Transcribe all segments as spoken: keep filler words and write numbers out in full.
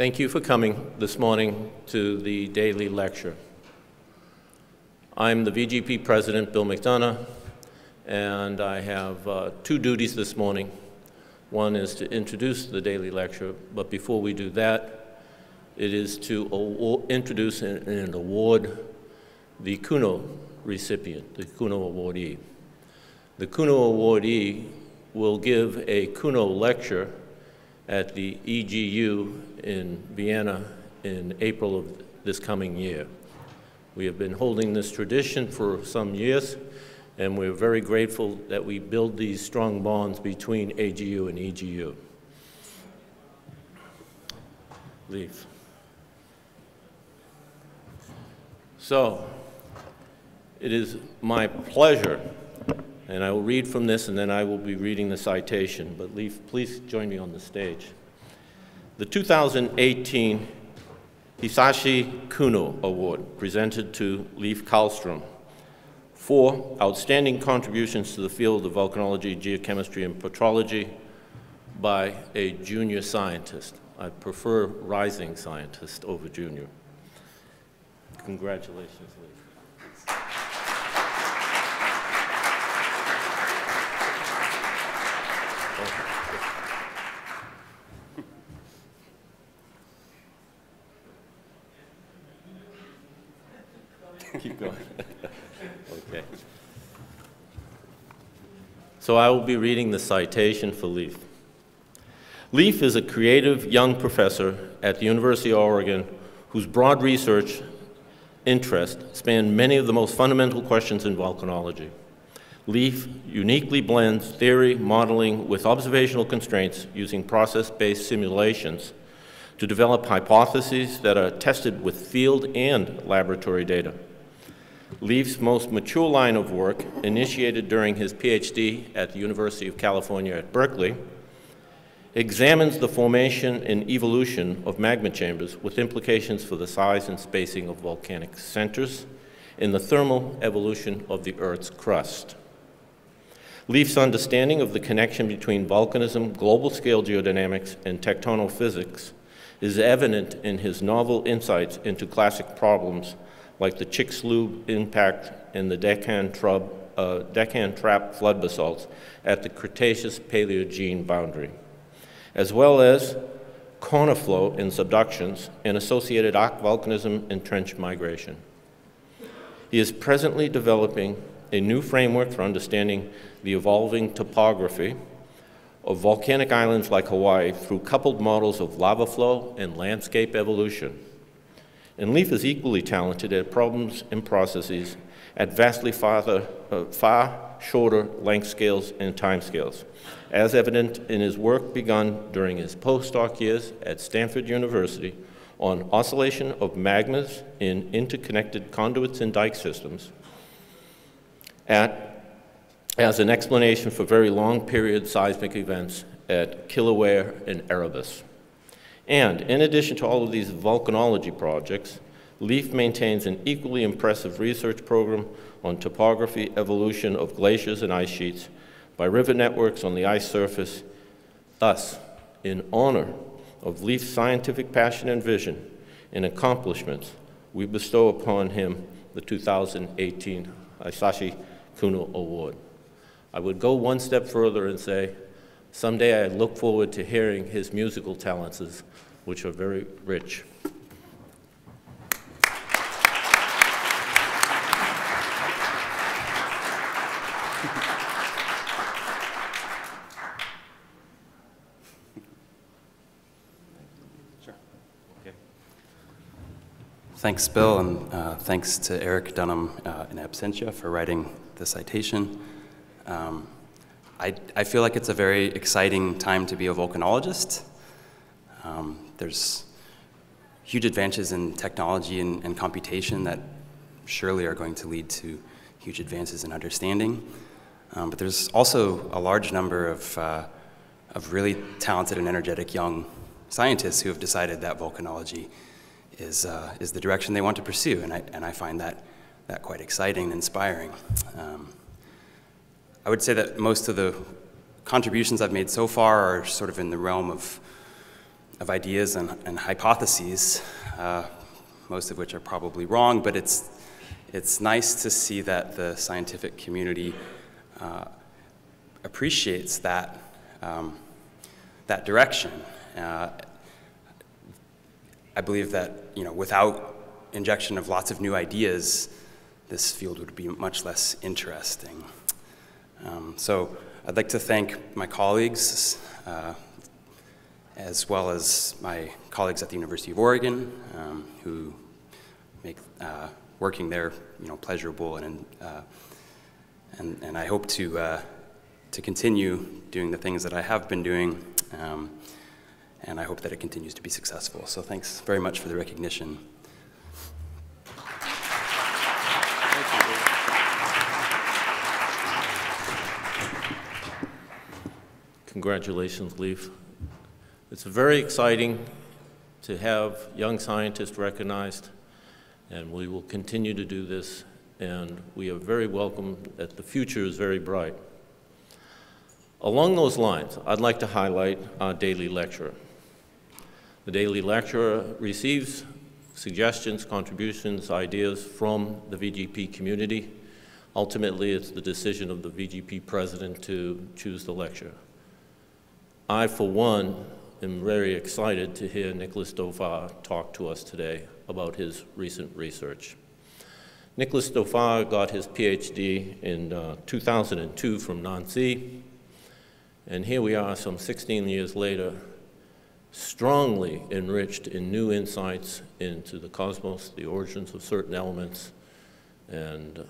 Thank you for coming this morning to the daily lecture. I'm the V G P President, Bill McDonough, and I have uh, two duties this morning. One is to introduce the daily lecture, but before we do that, it is to award, introduce and, and award the Kuno recipient, the Kuno awardee. The Kuno awardee will give a Kuno lecture at the E G U in Vienna in April of this coming year. We have been holding this tradition for some years, and we're very grateful that we build these strong bonds between A G U and E G U. Leif. So, it is my pleasure, and I will read from this, and then I will be reading the citation. But Leif, please join me on the stage. The two thousand eighteen Hisashi Kuno Award, presented to Leif Karlstrom for outstanding contributions to the field of volcanology, geochemistry, and petrology by a junior scientist. I prefer rising scientist over junior. Congratulations, Leif. Keep going. Okay. So I will be reading the citation for Leif. Leif is a creative young professor at the University of Oregon whose broad research interests span many of the most fundamental questions in volcanology. Leif uniquely blends theory modeling with observational constraints using process-based simulations to develop hypotheses that are tested with field and laboratory data. Leif's most mature line of work, initiated during his PhD at the University of California at Berkeley, examines the formation and evolution of magma chambers with implications for the size and spacing of volcanic centers and the thermal evolution of the Earth's crust. Leif's understanding of the connection between volcanism, global scale geodynamics, and tectonophysics is evident in his novel insights into classic problems like the Chicxulub impact and the Deccan, trub, uh, Deccan trap flood basalts at the Cretaceous-Paleogene boundary, as well as coniflow and subductions and associated arc volcanism and trench migration. He is presently developing a new framework for understanding the evolving topography of volcanic islands like Hawaii through coupled models of lava flow and landscape evolution. And Leif is equally talented at problems and processes at vastly farther, uh, far shorter length scales and time scales, as evident in his work begun during his postdoc years at Stanford University on oscillation of magmas in interconnected conduits and dike systems at, as an explanation for very long period seismic events at Kilauea and Erebus. And in addition to all of these volcanology projects, Leif maintains an equally impressive research program on topography evolution of glaciers and ice sheets by river networks on the ice surface. Thus, in honor of Leif's scientific passion and vision and accomplishments, we bestow upon him the two thousand eighteen Hisashi Kuno Award. I would go one step further and say, someday I look forward to hearing his musical talents, which are very rich. Sure. Okay. Thanks, Bill, and uh, thanks to Eric Dunham uh, in absentia for writing the citation. Um, I, I feel like it's a very exciting time to be a volcanologist. Um, there's huge advances in technology and, and computation that surely are going to lead to huge advances in understanding. Um, but there's also a large number of, uh, of really talented and energetic young scientists who have decided that volcanology is, uh, is the direction they want to pursue. And I, and I find that, that quite exciting and inspiring. Um, I would say that most of the contributions I've made so far are sort of in the realm of of ideas and, and hypotheses, uh, most of which are probably wrong, but it's, it's nice to see that the scientific community uh, appreciates that, um, that direction. Uh, I believe that, you know, without injection of lots of new ideas, this field would be much less interesting. Um, so I'd like to thank my colleagues, uh, as well as my colleagues at the University of Oregon, um, who make uh, working there, you know, pleasurable, and uh, and and I hope to uh, to continue doing the things that I have been doing, um, and I hope that it continues to be successful. So thanks very much for the recognition. Congratulations, Leif. It's very exciting to have young scientists recognized, and we will continue to do this, and we are very welcome that the future is very bright. Along those lines, I'd like to highlight our daily lecturer. The daily lecturer receives suggestions, contributions, ideas from the V G P community. Ultimately, it's the decision of the V G P president to choose the lecturer. I, for one, I'm very excited to hear Nicolas Dauphas talk to us today about his recent research. Nicolas Dauphas got his PhD in uh, two thousand two from Nancy, and here we are some sixteen years later, strongly enriched in new insights into the cosmos, the origins of certain elements, and uh,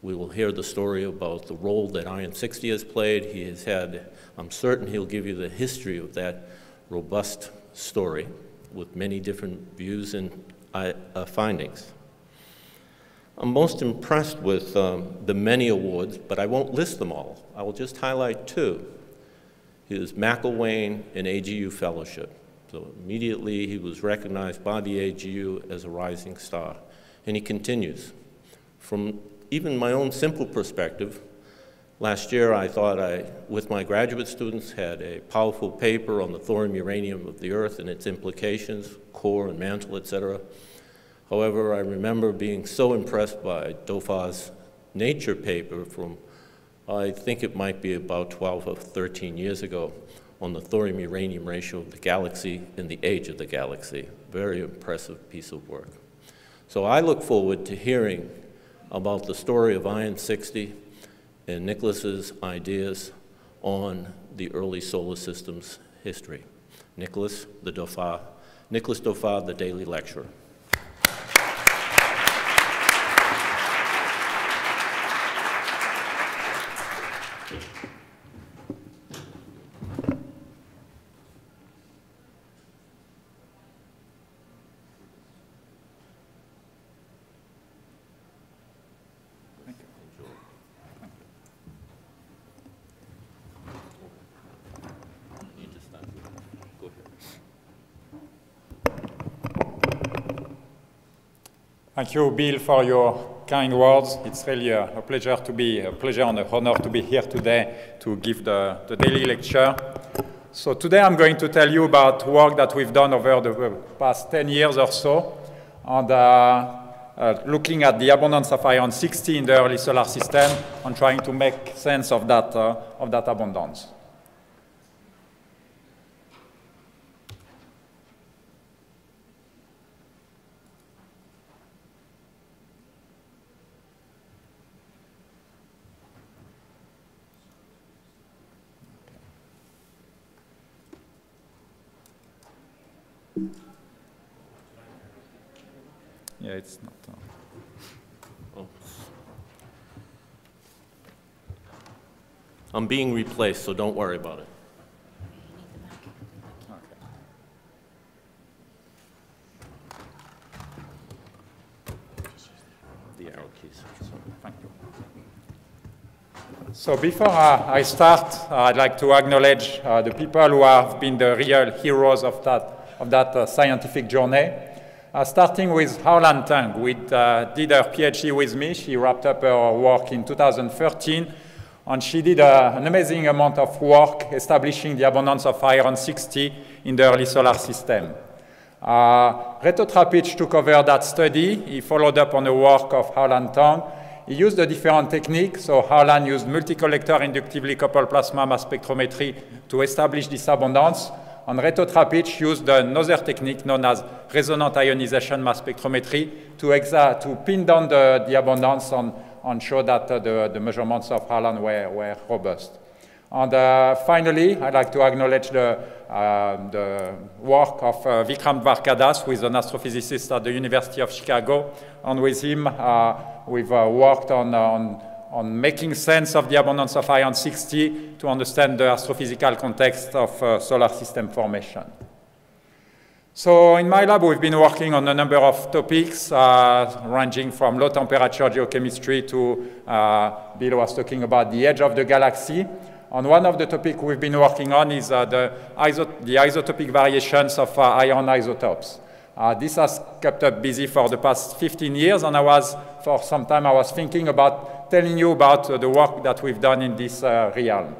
we will hear the story about the role that Iron sixty has played. He has had, I'm certain he'll give you the history of that robust story with many different views and uh, findings. I'm most impressed with um, the many awards, but I won't list them all. I will just highlight two. His McIlwain and A G U fellowship. So immediately he was recognized by the A G U as a rising star. And he continues. From even my own simple perspective, last year, I thought I, with my graduate students, had a powerful paper on the thorium-uranium of the Earth and its implications, core and mantle, et cetera. However, I remember being so impressed by Dauphas' Nature paper from, I think it might be about twelve or thirteen years ago, on the thorium-uranium ratio of the galaxy and the age of the galaxy. Very impressive piece of work. So I look forward to hearing about the story of Iron sixty and Nicolas's ideas on the early solar system's history. Nicolas the Dauphas, Nicolas Dauphas, the daily lecturer. Thank you, Bill, for your kind words. It's really a, a pleasure to be, a pleasure and an honor to be here today to give the, the daily lecture. So today I'm going to tell you about work that we've done over the past ten years or so, and uh, uh, looking at the abundance of iron sixty in the early solar system and trying to make sense of that, uh, of that abundance. Yeah, it's not. Uh... Oh. I'm being replaced, so don't worry about it. Okay. The arrow keys. Thank you. So before uh, I start, uh, I'd like to acknowledge uh, the people who have been the real heroes of that. of that uh, scientific journey, uh, starting with Harlan Tang, who uh, did her PhD with me. She wrapped up her work in two thousand thirteen And she did a, an amazing amount of work establishing the abundance of iron sixty in the early solar system. Uh, Reto Trappitsch took over that study. He followed up on the work of Harlan Tang. He used a different technique. So Harlan used multi-collector inductively coupled plasma mass spectrometry to establish this abundance. And Reto Trappitsch used another technique known as resonant ionization mass spectrometry to, exa to pin down the, the abundance and, and show that uh, the, the measurements of Harlan were, were robust. And uh, finally, I'd like to acknowledge the, uh, the work of uh, Vikram Dvarkadas, who is an astrophysicist at the University of Chicago. And with him, uh, we've uh, worked on, on, on making sense of the abundance of iron sixty to understand the astrophysical context of uh, solar system formation. So in my lab, we've been working on a number of topics, uh, ranging from low temperature geochemistry to, uh, Bill was talking about the edge of the galaxy. And one of the topics we've been working on is uh, the, isot the isotopic variations of uh, iron isotopes. Uh, this has kept us busy for the past fifteen years, and I was, for some time, I was thinking about telling you about uh, the work that we've done in this uh, realm.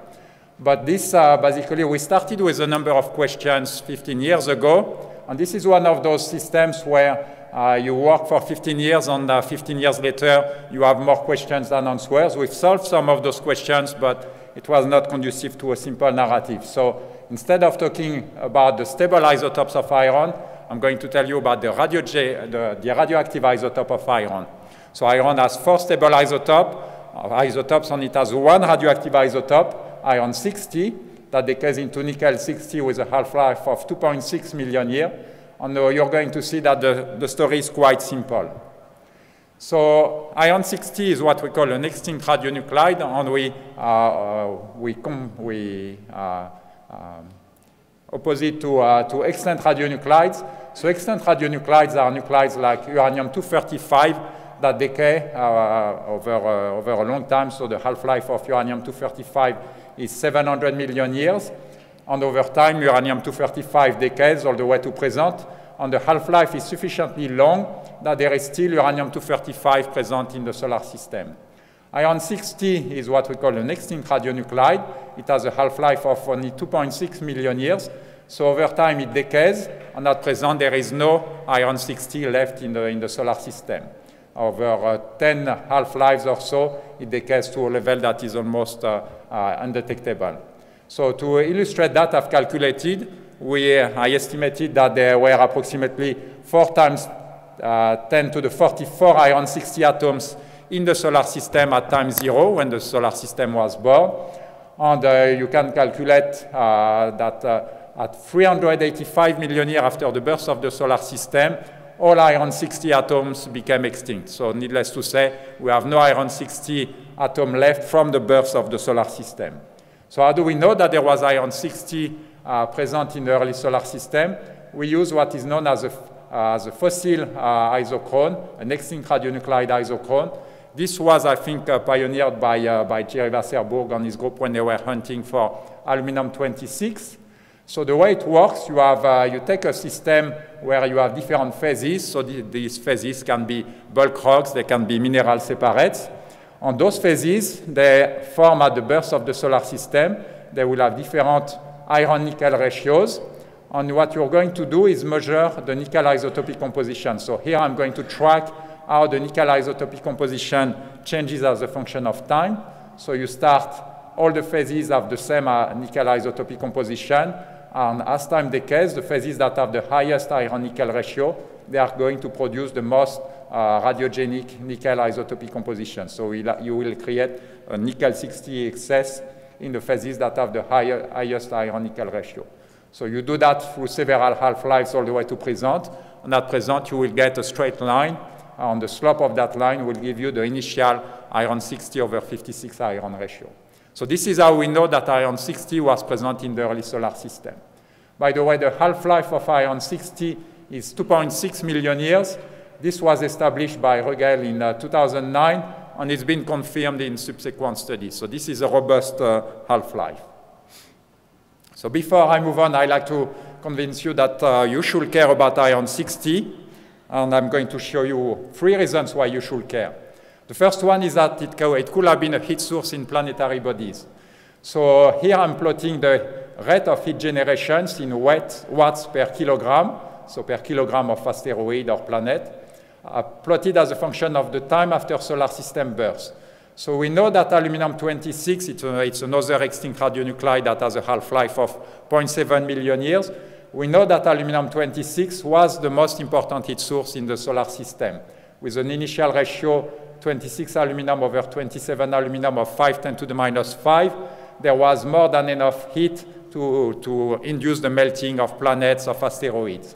But this, uh, basically, we started with a number of questions fifteen years ago, and this is one of those systems where Uh, you work for fifteen years, and uh, fifteen years later, you have more questions than answers. We've solved some of those questions, but it was not conducive to a simple narrative. So instead of talking about the stable isotopes of iron, I'm going to tell you about the, radio the, the radioactive isotope of iron. So iron has four stable isotope, uh, isotopes, and it has one radioactive isotope, iron sixty, that decays into nickel sixty with a half-life of two point six million years. And uh, you're going to see that the, the story is quite simple. So iron sixty is what we call an extinct radionuclide, and we, uh, uh, we, com we uh, um, opposite to, uh, to extant radionuclides. So extant radionuclides are nuclides like uranium two thirty-five that decay uh, over, uh, over a long time. So the half-life of uranium two thirty-five is seven hundred million years. And over time, uranium two thirty-five decays all the way to present, and the half-life is sufficiently long that there is still uranium two thirty-five present in the solar system. iron sixty is what we call an extinct radionuclide. It has a half-life of only two point six million years, so over time it decays, and at present there is no iron sixty left in the, in the solar system. Over uh, ten half-lives or so, it decays to a level that is almost uh, uh, undetectable. So to illustrate that, I've calculated, we, uh, I estimated that there were approximately four times ten to the forty-four iron sixty atoms in the solar system at time zero when the solar system was born. And uh, you can calculate uh, that uh, at three hundred eighty-five million years after the birth of the solar system, all iron sixty atoms became extinct. So needless to say, we have no iron sixty atom left from the birth of the solar system. So how do we know that there was iron sixty uh, present in the early solar system? We use what is known as a, uh, as a fossil uh, isochrone, an extinct radionuclide isochrone. This was, I think, uh, pioneered by, uh, by Jerry Wasserburg and his group when they were hunting for aluminum twenty-six. So the way it works, you, have, uh, you take a system where you have different phases. So th these phases can be bulk rocks, they can be mineral separates. On those phases, they form at the birth of the solar system. They will have different iron-nickel ratios. And what you're going to do is measure the nickel isotopic composition. So here I'm going to track how the nickel isotopic composition changes as a function of time. So you start, all the phases have the same uh, nickel isotopic composition. And as time decays, the phases that have the highest iron-nickel ratio, they are going to produce the most Uh, radiogenic nickel isotopic composition. So we'll, you will create a nickel sixty excess in the phases that have the higher, highest iron-nickel ratio. So you do that through several half-lives all the way to present, and at present you will get a straight line. On the slope of that line will give you the initial iron sixty over fifty-six iron ratio. So this is how we know that iron sixty was present in the early solar system. By the way, the half-life of iron sixty is two point six million years. This was established by Regel in uh, two thousand nine, and it's been confirmed in subsequent studies. So this is a robust uh, half-life. So before I move on, I'd like to convince you that uh, you should care about iron sixty, and I'm going to show you three reasons why you should care. The first one is that it, it could have been a heat source in planetary bodies. So here I'm plotting the rate of heat generations in watt, watts per kilogram, so per kilogram of asteroid or planet, uh, plotted as a function of the time after solar system birth. So we know that aluminum twenty-six, it's, a, it's another extinct radionuclide that has a half-life of zero point seven million years. We know that aluminum twenty-six was the most important heat source in the solar system, with an initial ratio twenty-six aluminum over twenty-seven aluminum of five ten to the minus five. There was more than enough heat to, to induce the melting of planets, of asteroids.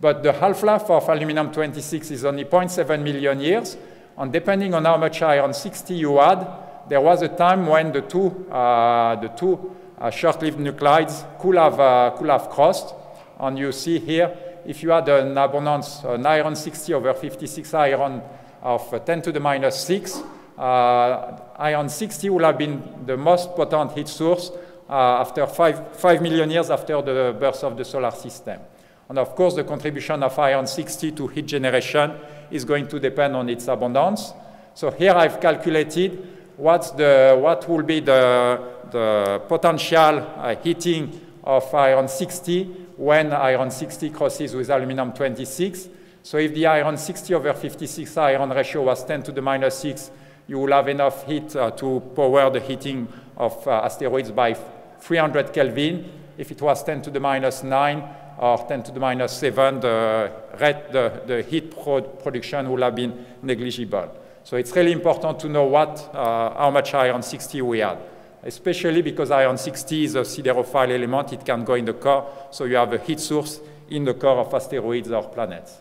But the half-life of aluminum twenty-six is only zero point seven million years, and depending on how much iron sixty you add, there was a time when the two, uh, the two uh, short-lived nuclides could have, uh, could have crossed, and you see here, if you add an abundance, an iron sixty over fifty-six iron of ten to the minus six, Uh, iron sixty would have been the most potent heat source uh, after five, five million years after the birth of the solar system. And of course, the contribution of iron sixty to heat generation is going to depend on its abundance. So here I've calculated what's the, what will be the, the potential uh, heating of iron sixty when iron sixty crosses with aluminum twenty-six. So if the iron sixty over fifty-six iron ratio was ten to the minus six, you will have enough heat uh, to power the heating of uh, asteroids by three hundred Kelvin. If it was ten to the minus nine or ten to the minus seven, the, rate, the, the heat pro production would have been negligible. So it's really important to know what, uh, how much iron sixty we had, especially because iron sixty is a siderophile element. It can go in the core, so you have a heat source in the core of asteroids or planets.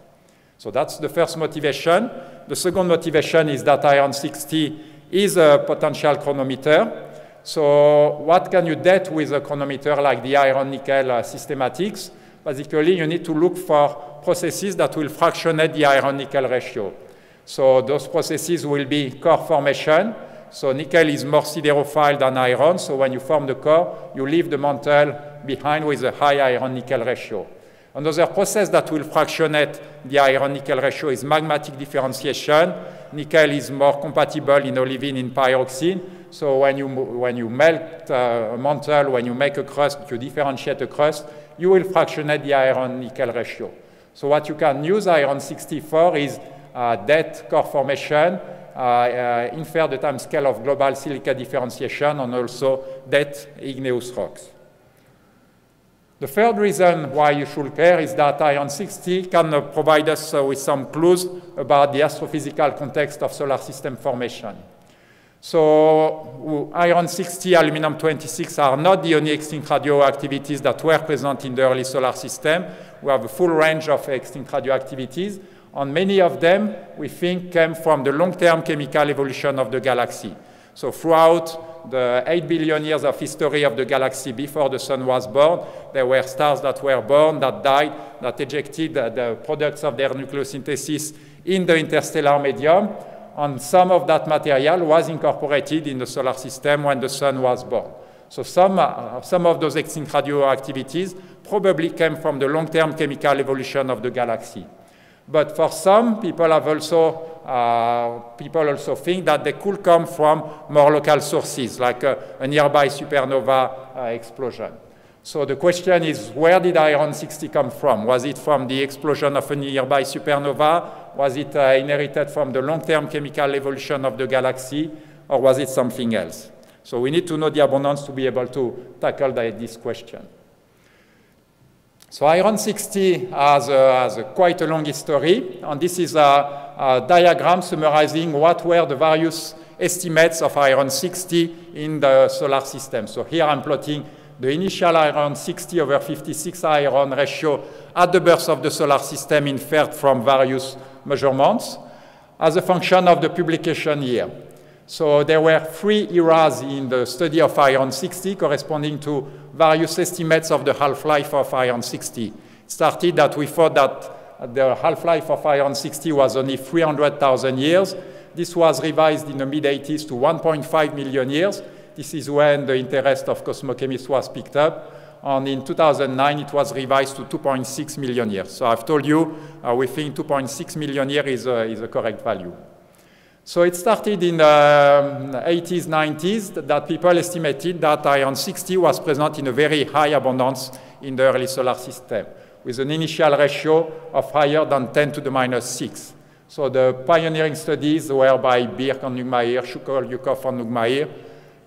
So that's the first motivation. The second motivation is that iron sixty is a potential chronometer. So what can you get with a chronometer like the iron-nickel uh, systematics? Basically, you need to look for processes that will fractionate the iron-nickel ratio. So those processes will be core formation. So nickel is more siderophile than iron. So when you form the core, you leave the mantle behind with a high iron-nickel ratio. Another process that will fractionate the iron-nickel ratio is magmatic differentiation. Nickel is more compatible in olivine and pyroxene. So when you, when you melt uh, a mantle, when you make a crust, you differentiate a crust, you will fractionate the iron-nickel ratio. So what you can use iron sixty for is uh, depth core formation, uh, uh, infer the time scale of global silica differentiation, and also depth igneous rocks. The third reason why you should care is that iron sixty can uh, provide us uh, with some clues about the astrophysical context of solar system formation. So iron sixty, aluminum twenty-six are not the only extinct radioactivities that were present in the early solar system. We have a full range of extinct radioactivities, and many of them we think came from the long-term chemical evolution of the galaxy. So throughout the eight billion years of history of the galaxy before the sun was born, there were stars that were born, that died, that ejected uh, the products of their nucleosynthesis in the interstellar medium, and some of that material was incorporated in the solar system when the sun was born. So some, uh, some of those extinct radioactivities probably came from the long-term chemical evolution of the galaxy. But for some, people have also Uh, people also think that they could come from more local sources, like a, a nearby supernova uh, explosion. So the question is, where did iron sixty come from? Was it from the explosion of a nearby supernova? Was it uh, inherited from the long-term chemical evolution of the galaxy? Or was it something else? So we need to know the abundance to be able to tackle the, this question. So iron sixty has, a, has a quite a long history, and this is a, a diagram summarizing what were the various estimates of iron sixty in the solar system. So here I'm plotting the initial iron sixty over fifty-six iron ratio at the birth of the solar system inferred from various measurements as a function of the publication year. So there were three eras in the study of iron sixty corresponding to various estimates of the half-life of iron sixty. It started that we thought that the half-life of iron sixty was only three hundred thousand years. This was revised in the mid eighties to one point five million years. This is when the interest of cosmochemists was picked up. And in two thousand nine, it was revised to two point six million years. So I've told you, uh, we think two point six million years is, uh, is a correct value. So it started in the eighties, nineties that people estimated that iron sixty was present in a very high abundance in the early solar system, with an initial ratio of higher than ten to the minus six. So the pioneering studies were by Birck and Lugmair, Shukov, Yukov and Lugmair.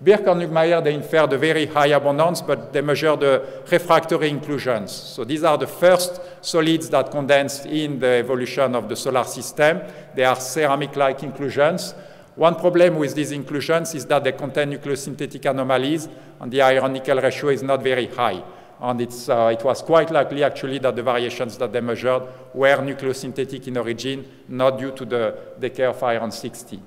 Birck and Lugmair, they inferred a very high abundance, but they measured the refractory inclusions. So these are the first solids that condensed in the evolution of the solar system. They are ceramic-like inclusions. One problem with these inclusions is that they contain nucleosynthetic anomalies, and the iron-nickel ratio is not very high. And it's, uh, it was quite likely, actually, that the variations that they measured were nucleosynthetic in origin, not due to the decay of iron sixty.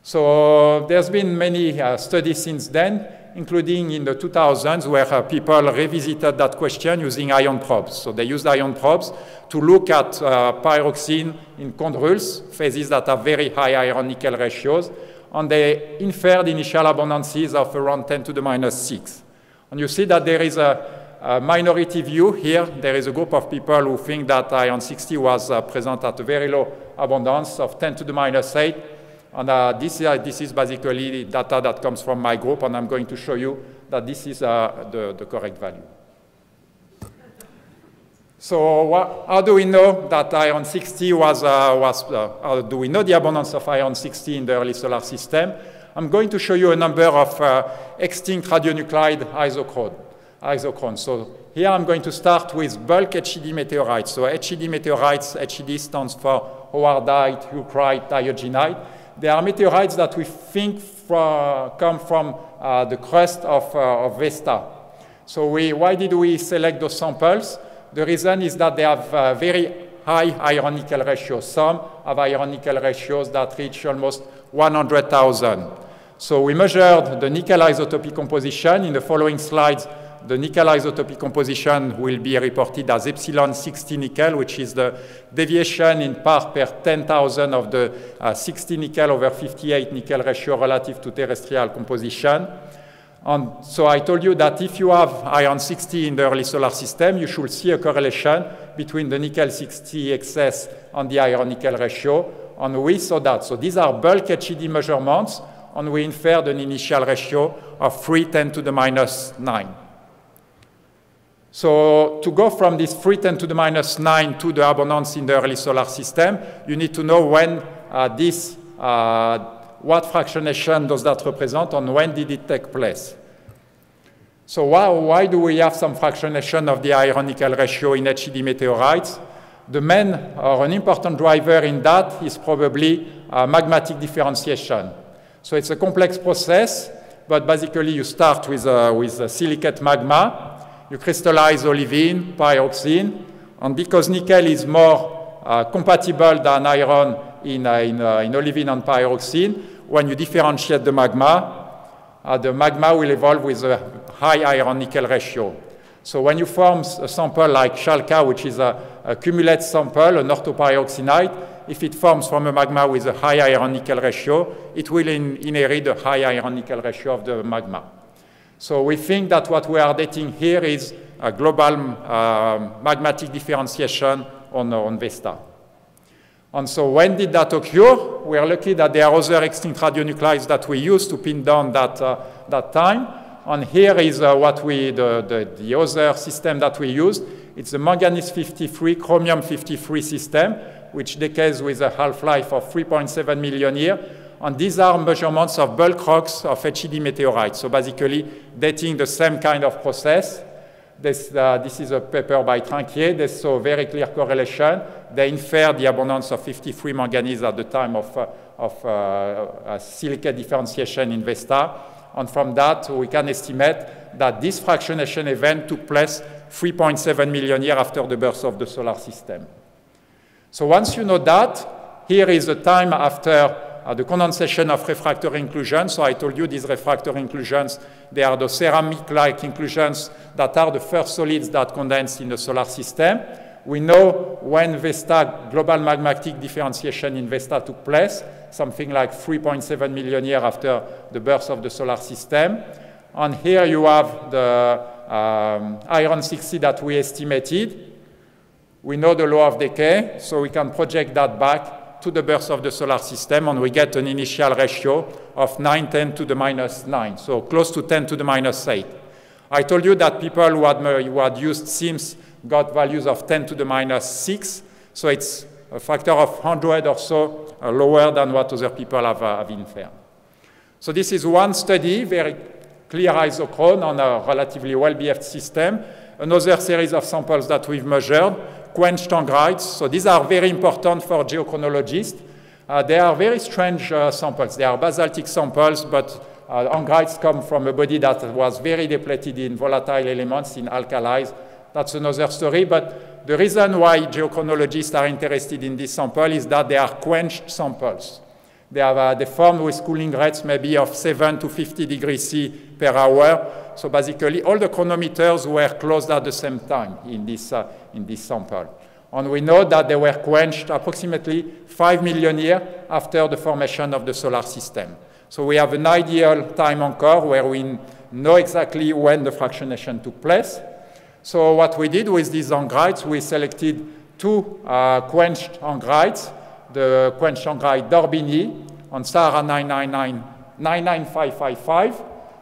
So there's been many uh, studies since then, including in the two thousands, where uh, people revisited that question using ion probes. So they used ion probes to look at uh, pyroxene in chondrules, phases that have very high iron-nickel ratios, and they inferred initial abundances of around ten to the minus six. And you see that there is a Uh, minority view here. There is a group of people who think that iron sixty was uh, present at a very low abundance of ten to the minus eight. And uh, this, uh, this is basically data that comes from my group, and I'm going to show you that this is uh, the, the correct value. So uh, how do we know that iron sixty was, uh, was uh, how do we know the abundance of iron sixty in the early solar system? I'm going to show you a number of uh, extinct radionuclide isochrones. Isochrones. So here I'm going to start with bulk H E D meteorites. So H E D meteorites, H E D stands for howardite, heuchrite, diogenite. They are meteorites that we think from, come from uh, the crust of, uh, of Vesta. So we, why did we select those samples? The reason is that they have uh, very high iron-nickel ratios. Some have iron-nickel ratios that reach almost one hundred thousand. So we measured the nickel isotopy composition. In the following slides, the nickel isotopy composition will be reported as epsilon sixty nickel, which is the deviation in part per ten thousand of the uh, sixty nickel over fifty-eight nickel ratio relative to terrestrial composition. And so I told you that if you have iron sixty in the early solar system, you should see a correlation between the nickel sixty excess and the iron-nickel ratio. And we saw that. So these are bulk H E D measurements, and we inferred an initial ratio of three ten to the minus nine. So to go from this three ten to the minus nine to the abundance in the early solar system, you need to know when uh, this, uh, what fractionation does that represent and when did it take place. So why, why do we have some fractionation of the iron-nickel ratio in H E D meteorites? The main or an important driver in that is probably uh, magmatic differentiation. So it's a complex process, but basically you start with, uh, with a silicate magma. You crystallize olivine, pyroxene, and because nickel is more uh, compatible than iron in, uh, in, uh, in olivine and pyroxene, when you differentiate the magma, uh, the magma will evolve with a high iron-nickel ratio. So when you form a sample like Chalca, which is a, a cumulate sample, an orthopyroxenite, if it forms from a magma with a high iron-nickel ratio, it will in inherit the high iron-nickel ratio of the magma. So we think that what we are dating here is a global uh, magmatic differentiation on, on Vesta. And so when did that occur? We are lucky that there are other extinct radionuclides that we use to pin down that, uh, that time. And here is uh, what we, the, the, the other system that we used. It's the manganese fifty-three, chromium fifty-three system, which decays with a half-life of three point seven million years. And these are measurements of bulk rocks of H E D meteorites, so basically dating the same kind of process. This, uh, this is a paper by Trinquier. They saw very clear correlation. They inferred the abundance of fifty-three manganese at the time of, uh, of uh, uh, silicate differentiation in Vesta. And from that, we can estimate that this fractionation event took place three point seven million years after the birth of the solar system. So once you know that, here is the time after Uh, the condensation of refractory inclusions. So I told you these refractory inclusions, they are the ceramic-like inclusions that are the first solids that condense in the solar system. We know when Vesta, global magmatic differentiation in Vesta took place, something like three point seven million years after the birth of the solar system. And here you have the um, iron sixty that we estimated. We know the law of decay, so we can project that back to the birth of the solar system, and we get an initial ratio of nine, ten to the minus nine, so close to ten to the minus eight. I told you that people who had, who had used SIMS got values of ten to the minus six, so it's a factor of one hundred or so uh, lower than what other people have, uh, have inferred. So this is one study, very clear isochrone on a relatively well-behaved system. Another series of samples that we've measured, quenched tangrites. So these are very important for geochronologists. Uh, they are very strange uh, samples. They are basaltic samples, but uh, tangrites come from a body that was very depleted in volatile elements, in alkalis. That's another story, but the reason why geochronologists are interested in this sample is that they are quenched samples. They have uh, they formed with cooling rates maybe of seven to fifty degrees C per hour. So basically all the chronometers were closed at the same time in this, uh, in this sample. And we know that they were quenched approximately five million years after the formation of the solar system. So we have an ideal time anchor where we know exactly when the fractionation took place. So what we did with these angrites, we selected two uh, quenched angrites, the quenched angrite d'Orbigny on SARA nine nine nine, nine nine five five five.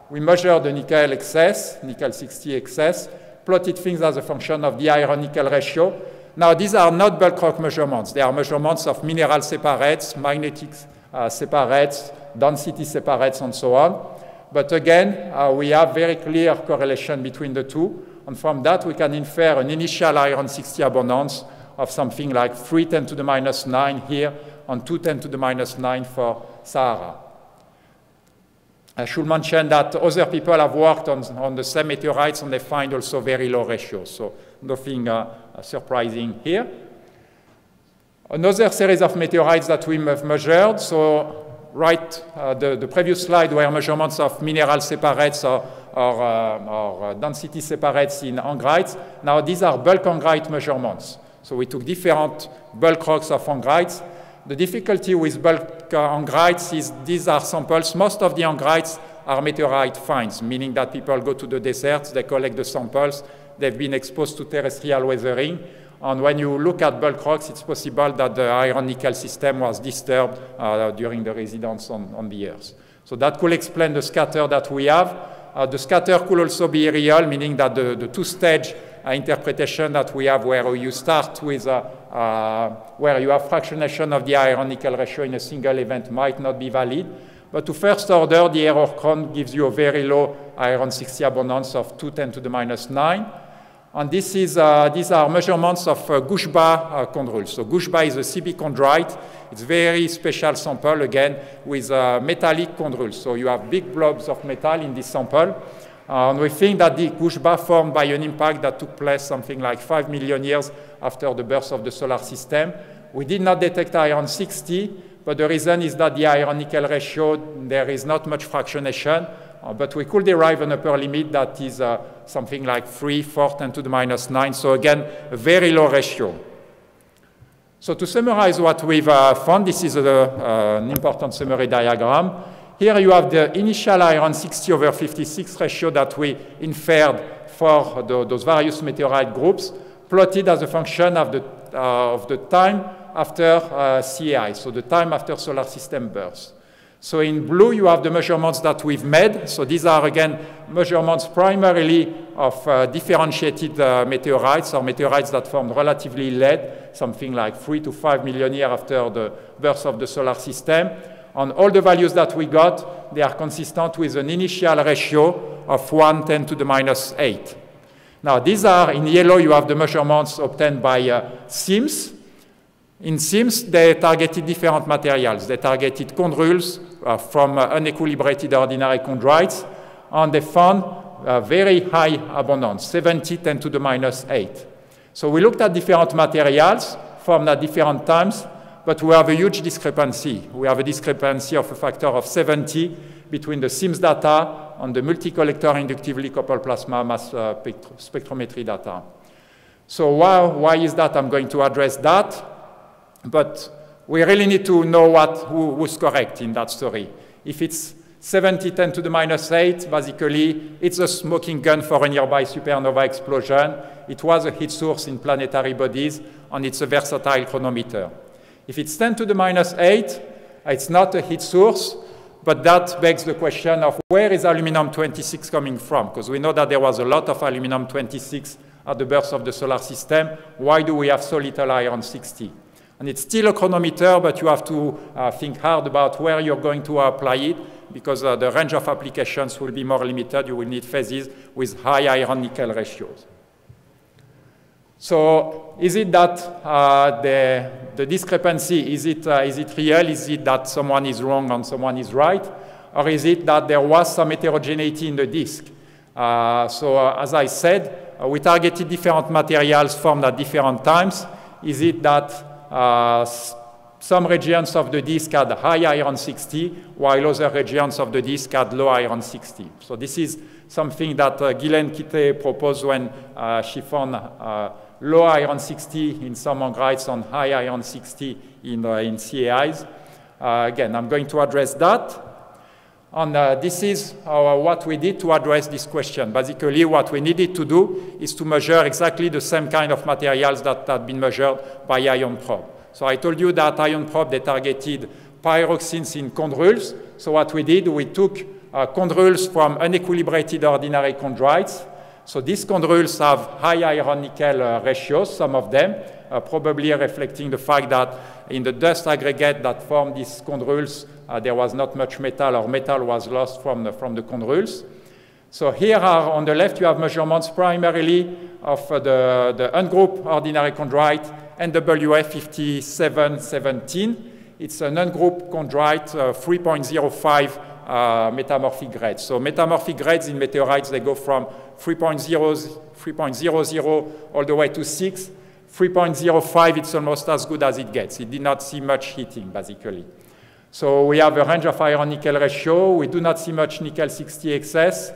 We measured the nickel excess, nickel sixty excess, plotted things as a function of the iron-nickel ratio. Now, these are not bulk rock measurements. They are measurements of mineral separates, magnetic uh, separates, density separates, and so on. But again, uh, we have very clear correlation between the two. And from that, we can infer an initial iron sixty abundance of something like three ten to the minus nine here and two ten to the minus nine for Sahara. I should mention that other people have worked on, on the same meteorites, and they find also very low ratios, so nothing uh, surprising here. Another series of meteorites that we have measured, so right, uh, the, the previous slide were measurements of mineral separates or, or, uh, or density separates in angrites. Now these are bulk angrite measurements. So we took different bulk rocks of angrites. The difficulty with bulk uh, angrites is these are samples. Most of the angrites are meteorite finds, meaning that people go to the deserts, they collect the samples, they've been exposed to terrestrial weathering. And when you look at bulk rocks, it's possible that the iron-nickel system was disturbed uh, during the residence on, on the Earth. So that could explain the scatter that we have. Uh, the scatter could also be real, meaning that the, the two-stage Uh, interpretation that we have, where you start with uh, uh, where you have fractionation of the iron-nickel ratio in a single event, might not be valid. But to first order, the error cone gives you a very low iron sixty abundance of two ten to the minus nine. And this is, uh, these are measurements of uh, Gushba uh, chondrules. So Gushba is a C B chondrite. It's very special sample, again, with uh, metallic chondrules. So you have big blobs of metal in this sample. Uh, and we think that the Gushba formed by an impact that took place something like five million years after the birth of the solar system. We did not detect iron sixty, but the reason is that the iron-nickel ratio, there is not much fractionation, uh, but we could derive an upper limit that is uh, something like three, four, ten to the minus nine, so again, a very low ratio. So to summarize what we've uh, found, this is a, uh, an important summary diagram. Here you have the initial iron sixty over fifty-six ratio that we inferred for the, those various meteorite groups, plotted as a function of the, uh, of the time after uh, C A I, so the time after solar system birth. So in blue you have the measurements that we've made. So these are again measurements primarily of uh, differentiated uh, meteorites or meteorites that formed relatively late, something like three to five million years after the birth of the solar system. And all the values that we got, they are consistent with an initial ratio of one ten to the minus eight. Now, these are, in yellow, you have the measurements obtained by uh, SIMS. In SIMS, they targeted different materials. They targeted chondrules uh, from uh, unequilibrated ordinary chondrites, and they found a very high abundance, seventy, ten to the minus eight. So we looked at different materials formed at different times, but we have a huge discrepancy. We have a discrepancy of a factor of seventy between the SIMS data and the multi-collector inductively coupled plasma mass uh, spectrometry data. So why, why is that? I'm going to address that. But we really need to know what, who, who's correct in that story. If it's seventy, ten to the minus eight, basically it's a smoking gun for a nearby supernova explosion. It was a heat source in planetary bodies, and it's a versatile chronometer. If it's ten to the minus eight, it's not a heat source, but that begs the question of where is aluminum twenty-six coming from? Because we know that there was a lot of aluminum twenty-six at the birth of the solar system. Why do we have so little iron sixty? And it's still a chronometer, but you have to uh, think hard about where you're going to apply it, because uh, the range of applications will be more limited. You will need phases with high iron-nickel ratios. So is it that uh, the, the discrepancy, is it, uh, is it real? Is it that someone is wrong and someone is right? Or is it that there was some heterogeneity in the disk? Uh, so uh, as I said, uh, we targeted different materials formed at different times. Is it that Uh, some regions of the disk had high iron sixty, while other regions of the disk had low iron sixty. So this is something that uh, Ghislaine Kitté proposed when uh, she found uh, low iron sixty in some mongrites and high iron sixty in, uh, in C A Is. Uh, again, I'm going to address that. And uh, this is our, what we did to address this question. Basically, what we needed to do is to measure exactly the same kind of materials that had been measured by ion probe. So I told you that ion probe, they targeted pyroxenes in chondrules. So what we did, we took uh, chondrules from unequilibrated ordinary chondrites. So these chondrules have high iron-nickel uh, ratios, some of them, uh, probably reflecting the fact that in the dust aggregate that formed these chondrules, Uh, there was not much metal, or metal was lost from the, from the chondrules. So here are, on the left, you have measurements primarily of uh, the, the ungrouped ordinary chondrite, N W F five seven one seven. It's an ungrouped chondrite, uh, three point zero five uh, metamorphic grades. So metamorphic grades in meteorites, they go from three point zero zero all the way to six. three point zero five, it's almost as good as it gets. It did not see much heating, basically. So we have a range of iron-nickel ratio. We do not see much nickel sixty excess.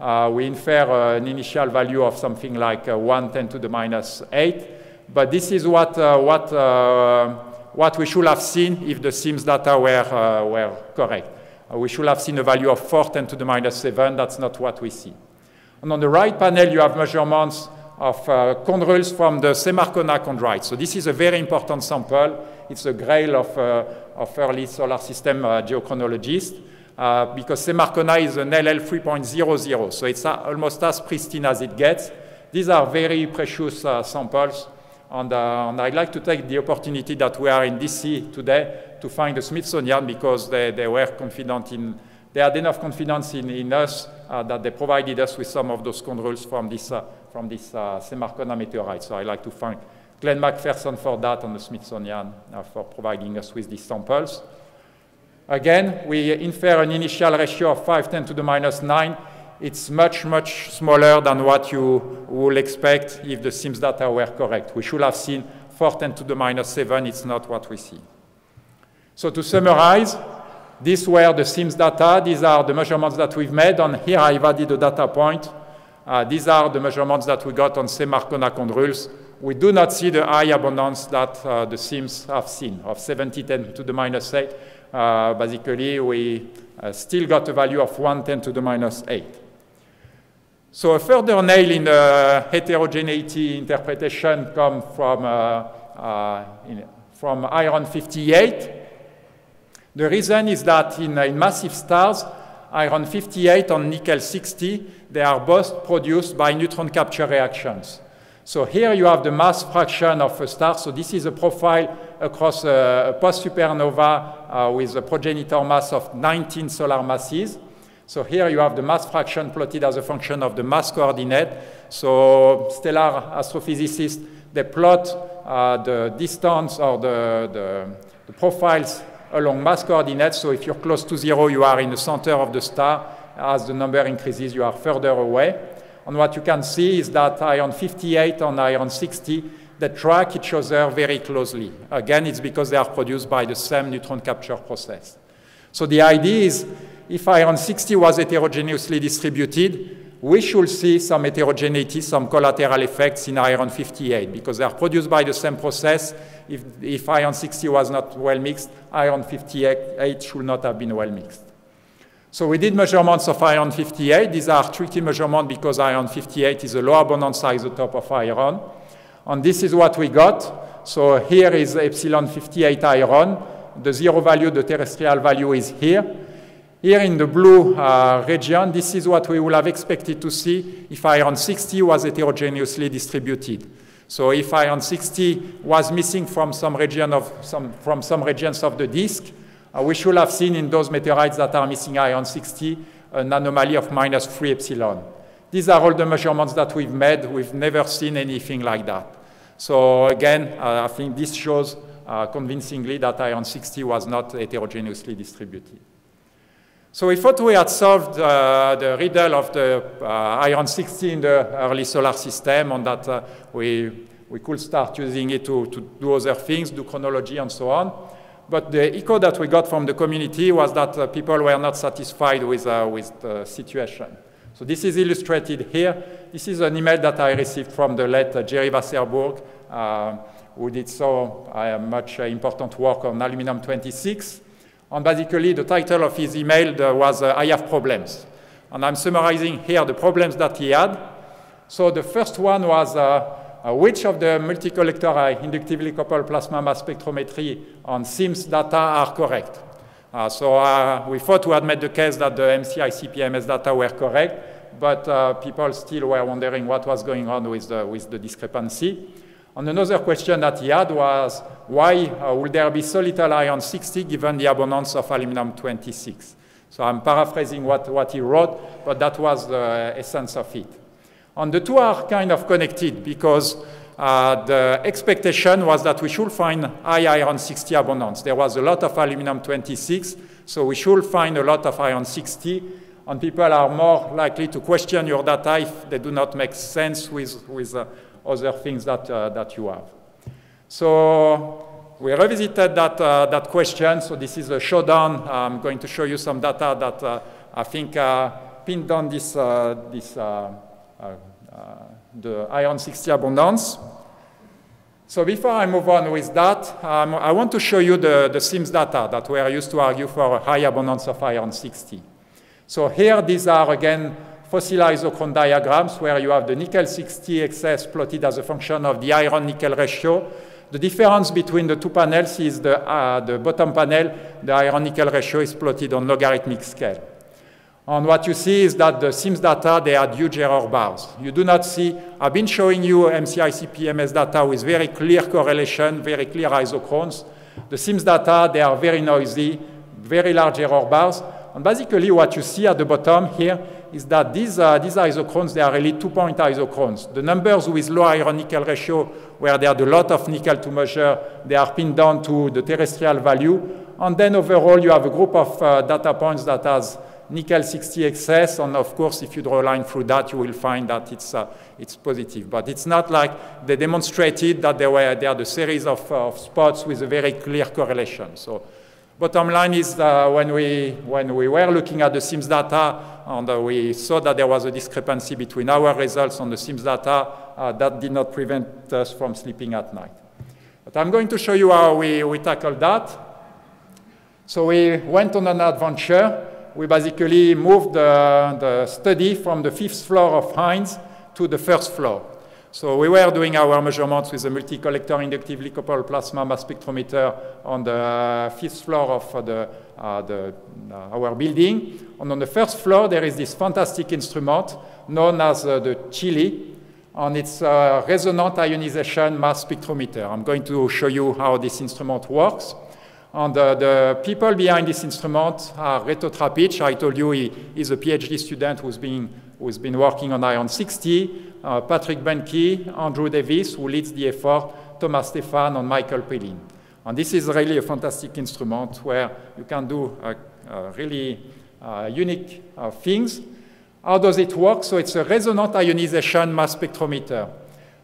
Uh, we infer uh, an initial value of something like uh, one ten to the minus eight. But this is what, uh, what, uh, what we should have seen if the SIMS data were, uh, were correct. Uh, we should have seen a value of four ten to the minus seven. That's not what we see. And on the right panel, you have measurements of uh, chondrules from the Semarcona chondrite. So this is a very important sample. It's a grail of, uh, of early solar system uh, geochronologists, uh, because Semarcona is an L L three point zero zero, so it's uh, almost as pristine as it gets. These are very precious uh, samples, and, uh, and I'd like to take the opportunity that we are in D C today to find the Smithsonian, because they, they were confident in, they had enough confidence in, in us uh, that they provided us with some of those chondrules from this, uh, from this uh, Semarcona meteorite, so I'd like to thank Glenn McPherson for that, and the Smithsonian uh, for providing us with these samples. Again, we infer an initial ratio of five ten to the minus nine. It's much, much smaller than what you would expect if the SIMS data were correct. We should have seen four ten to the minus seven. It's not what we see. So to summarize, these were the SIMS data. These are the measurements that we've made, and here I've added a data point. Uh, these are the measurements that we got on Semarcona chondrules. We do not see the high abundance that uh, the SIMS have seen of seventy ten to the minus eight. Uh, basically, we uh, still got a value of one ten to the minus eight. So a further nail in the heterogeneity interpretation comes from, uh, uh, in, from iron fifty-eight. The reason is that in, in massive stars, iron fifty-eight and nickel sixty, they are both produced by neutron capture reactions. So here you have the mass fraction of a star. So this is a profile across a, a post-supernova uh, with a progenitor mass of nineteen solar masses. So here you have the mass fraction plotted as a function of the mass coordinate. So stellar astrophysicists, they plot uh, the distance or the, the, the profiles along mass coordinates. So if you're close to zero, you are in the center of the star. As the number increases, you are further away. And what you can see is that iron fifty-eight and iron sixty, they track each other very closely. Again, it's because they are produced by the same neutron capture process. So the idea is, if iron sixty was heterogeneously distributed, we should see some heterogeneity, some collateral effects in iron fifty-eight, because they are produced by the same process. If, if iron sixty was not well mixed, iron fifty-eight should not have been well mixed. So we did measurements of iron fifty-eight. These are tricky measurements because iron fifty-eight is a low abundance isotope of iron. And this is what we got. So here is epsilon fifty-eight iron. The zero value, the terrestrial value is here. Here in the blue uh, region, this is what we would have expected to see if iron sixty was heterogeneously distributed. So if iron sixty was missing from some, region of some, from some regions of the disk, uh, we should have seen in those meteorites that are missing iron sixty an anomaly of minus three epsilon. These are all the measurements that we've made. We've never seen anything like that. So again, uh, I think this shows uh, convincingly that iron sixty was not heterogeneously distributed. So we thought we had solved uh, the riddle of the uh, iron sixty in the early solar system, and that uh, we, we could start using it to, to do other things, do chronology and so on. But the echo that we got from the community was that uh, people were not satisfied with, uh, with the situation. So this is illustrated here. This is an email that I received from the late uh, Jerry Wasserburg, uh, who did so uh, much uh, important work on aluminum twenty-six. And basically, the title of his email uh, was, uh, I have problems. And I'm summarizing here the problems that he had. So the first one was, uh, uh, which of the multi-collector uh, inductively coupled plasma mass spectrometry on SIMS data are correct? Uh, so uh, we thought we had made the case that the M C I C P M S data were correct, but uh, people still were wondering what was going on with the, with the discrepancy. And another question that he had was, why uh, would there be so little iron sixty given the abundance of aluminum twenty-six? So I'm paraphrasing what, what he wrote, but that was the essence of it. And the two are kind of connected, because uh, the expectation was that we should find high iron sixty abundance. There was a lot of aluminum twenty-six, so we should find a lot of iron sixty. And people are more likely to question your data if they do not make sense with, with uh, other things that, uh, that you have. So we revisited that, uh, that question. So this is a showdown. I'm going to show you some data that uh, I think uh, pinned down this, uh, this uh, uh, uh, the iron sixty abundance. So before I move on with that, um, I want to show you the, the SIMS data that were used to argue for a high abundance of iron sixty. So here, these are, again, fossil isochrone diagrams where you have the nickel sixty excess plotted as a function of the iron-nickel ratio. The difference between the two panels is the, uh, the bottom panel, the iron-nickel ratio is plotted on logarithmic scale. And what you see is that the SIMS data, they had huge error bars. You do not see, I've been showing you M C I C P M S data with very clear correlation, very clear isochrones. The SIMS data, they are very noisy, very large error bars. And basically what you see at the bottom here is that these, uh, these isochrones, they are really two-point isochrones. The numbers with low iron-nickel ratio, where there's a lot of nickel to measure, they are pinned down to the terrestrial value. And then overall, you have a group of uh, data points that has nickel sixty excess. And of course, if you draw a line through that, you will find that it's, uh, it's positive. But it's not like they demonstrated that they were, they had a series of, uh, of spots with a very clear correlation. So, bottom line is uh, when, we, when we were looking at the SIMS data and uh, we saw that there was a discrepancy between our results and the SIMS data, uh, that did not prevent us from sleeping at night. But I'm going to show you how we, we tackled that. So we went on an adventure. We basically moved the, the study from the fifth floor of Hines to the first floor. So we were doing our measurements with a multi-collector inductively coupled plasma mass spectrometer on the fifth floor of the, uh, the, uh, our building. And on the first floor, there is this fantastic instrument known as uh, the CHILI, and it's a resonant ionization mass spectrometer. I'm going to show you how this instrument works. And uh, the people behind this instrument are Reto Trappitsch. I told you he is a PhD student who's been, who's been working on iron sixty. Uh, Patrick Benke, Andrew Davis, who leads the effort, Thomas Stefan, and Michael Pelin. And this is really a fantastic instrument where you can do uh, uh, really uh, unique uh, things. How does it work? So it's a resonant ionization mass spectrometer.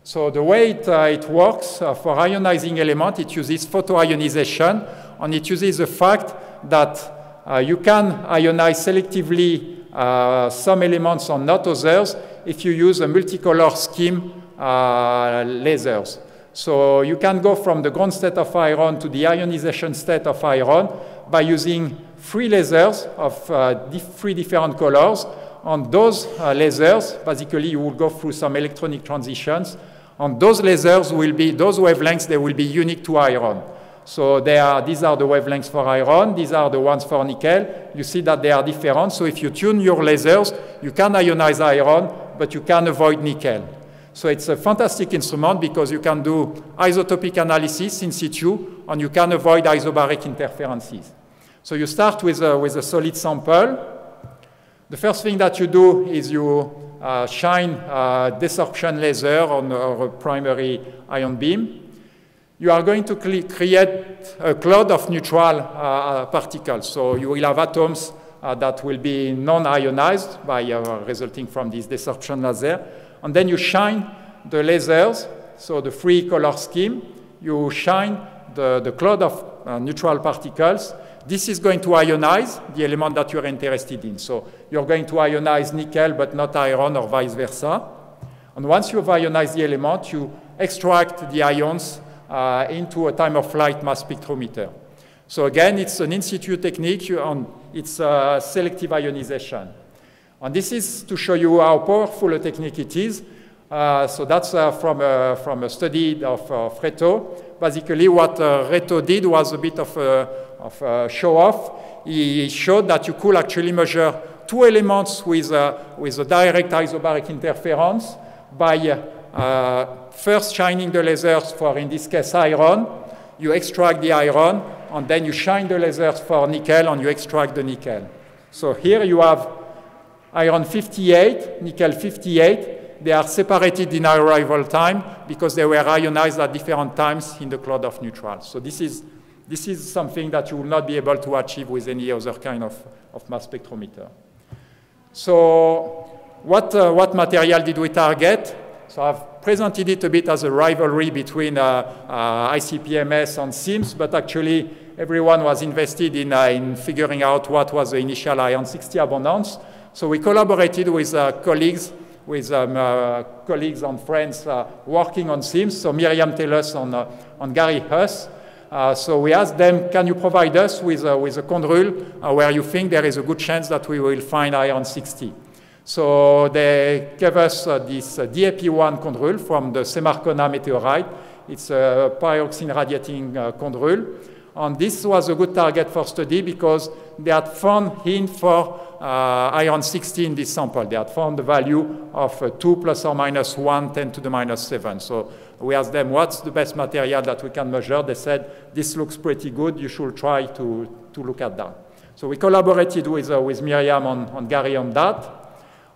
So the way it, uh, it works, uh, for ionizing element, it uses photoionization, and it uses the fact that uh, you can ionize selectively Uh, some elements and not others if you use a multicolor scheme uh, lasers. So you can go from the ground state of iron to the ionization state of iron by using three lasers of uh, three different colors. On those uh, lasers, basically you will go through some electronic transitions, And those lasers will be, those wavelengths, they will be unique to iron. So they are, these are the wavelengths for iron, these are the ones for nickel. You see that they are different. So if you tune your lasers, you can ionize iron, but you can avoid nickel. So it's a fantastic instrument because you can do isotopic analysis in situ, and you can avoid isobaric interferences. So you start with a, with a solid sample. The first thing that you do is you uh, shine a desorption laser on a primary ion beam. You are going to create a cloud of neutral uh, particles. So you will have atoms uh, that will be non-ionized by uh, resulting from this desorption laser. And then you shine the lasers, so the free color scheme. You shine the, the cloud of uh, neutral particles. This is going to ionize the element that you're interested in. So you're going to ionize nickel, but not iron, or vice versa. And once you've ionized the element, you extract the ions uh, into a time-of-flight mass spectrometer. So again, it's an in situ technique, you, um, it's uh, selective ionization. And this is to show you how powerful a technique it is. Uh, so that's uh, from, a, from a study of, of Reto. Basically, what uh, Reto did was a bit of a, of a show-off. He showed that you could actually measure two elements with a, with a direct isobaric interference by uh, first shining the lasers for, in this case, iron. You extract the iron, and then you shine the lasers for nickel, and you extract the nickel. So here you have iron fifty-eight, nickel fifty-eight. They are separated in arrival time because they were ionized at different times in the cloud of neutrals. So this is, this is something that you will not be able to achieve with any other kind of, of mass spectrometer. So what, uh, what material did we target? So I've presented it a bit as a rivalry between uh, uh, I C P M S and SIMS, but actually everyone was invested in, uh, in figuring out what was the initial iron sixty abundance. So we collaborated with uh, colleagues, with um, uh, colleagues and friends uh, working on SIMS, so Miriam Tellus and, uh, and Gary Huss. Uh, so we asked them, can you provide us with, uh, with a chondrule uh, where you think there is a good chance that we will find iron sixty? So they gave us uh, this uh, D A P one chondrule from the Semarcona meteorite. It's a pyroxene radiating uh, chondrule. And this was a good target for study because they had found hint for uh, iron sixty in this sample. They had found the value of uh, two plus or minus one, ten to the minus seven. So we asked them, what's the best material that we can measure? They said, this looks pretty good. You should try to, to look at that. So we collaborated with, uh, with Miriam and, and Gary on that.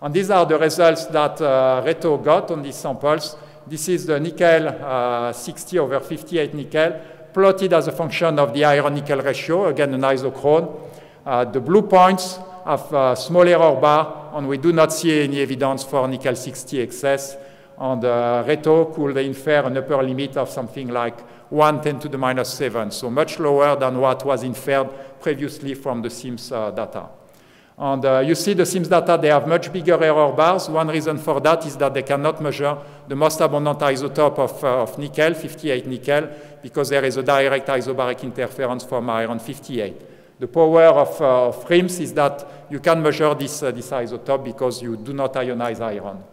And these are the results that uh, Reto got on these samples. This is the nickel uh, sixty over fifty-eight nickel, plotted as a function of the iron-nickel ratio, again an isochrone. Uh, the blue points have a small error bar, and we do not see any evidence for nickel sixty excess. And uh, Reto could infer an upper limit of something like one, ten to the minus seven, so much lower than what was inferred previously from the SIMS uh, data. And uh, you see the SIMS data, they have much bigger error bars. One reason for that is that they cannot measure the most abundant isotope of, uh, of nickel, fifty-eight nickel, because there is a direct isobaric interference from iron fifty-eight. The power of, uh, of RIMS is that you can measure this, uh, this isotope because you do not ionize iron.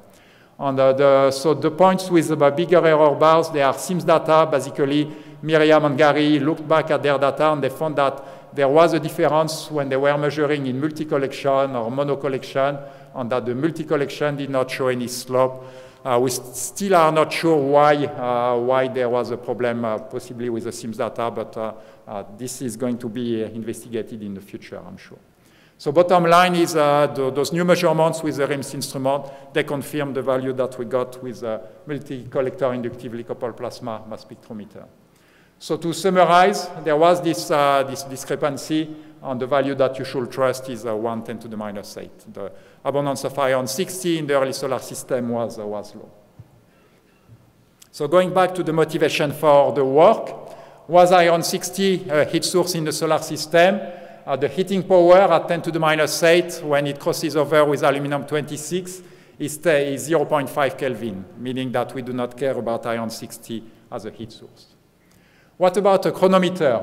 And uh, the, so the points with uh, bigger error bars, they are SIMS data. Basically, Miriam and Gary looked back at their data and they found that there was a difference when they were measuring in multi-collection or mono-collection, and that the multi-collection did not show any slope. Uh, we st still are not sure why, uh, why there was a problem, uh, possibly with the SIMS data, but uh, uh, this is going to be uh, investigated in the future, I'm sure. So bottom line is uh, th those new measurements with the RIMS instrument, they confirm the value that we got with uh, multi-collector inductively coupled plasma mass spectrometer. So to summarize, there was this, uh, this discrepancy, and the value that you should trust is uh, one, ten to the minus eight. The abundance of iron sixty in the early solar system was, uh, was low. So going back to the motivation for the work, was iron sixty a heat source in the solar system? Uh, the heating power at ten to the minus eight when it crosses over with aluminum twenty-six is, is zero point five Kelvin, meaning that we do not care about iron sixty as a heat source. What about a chronometer?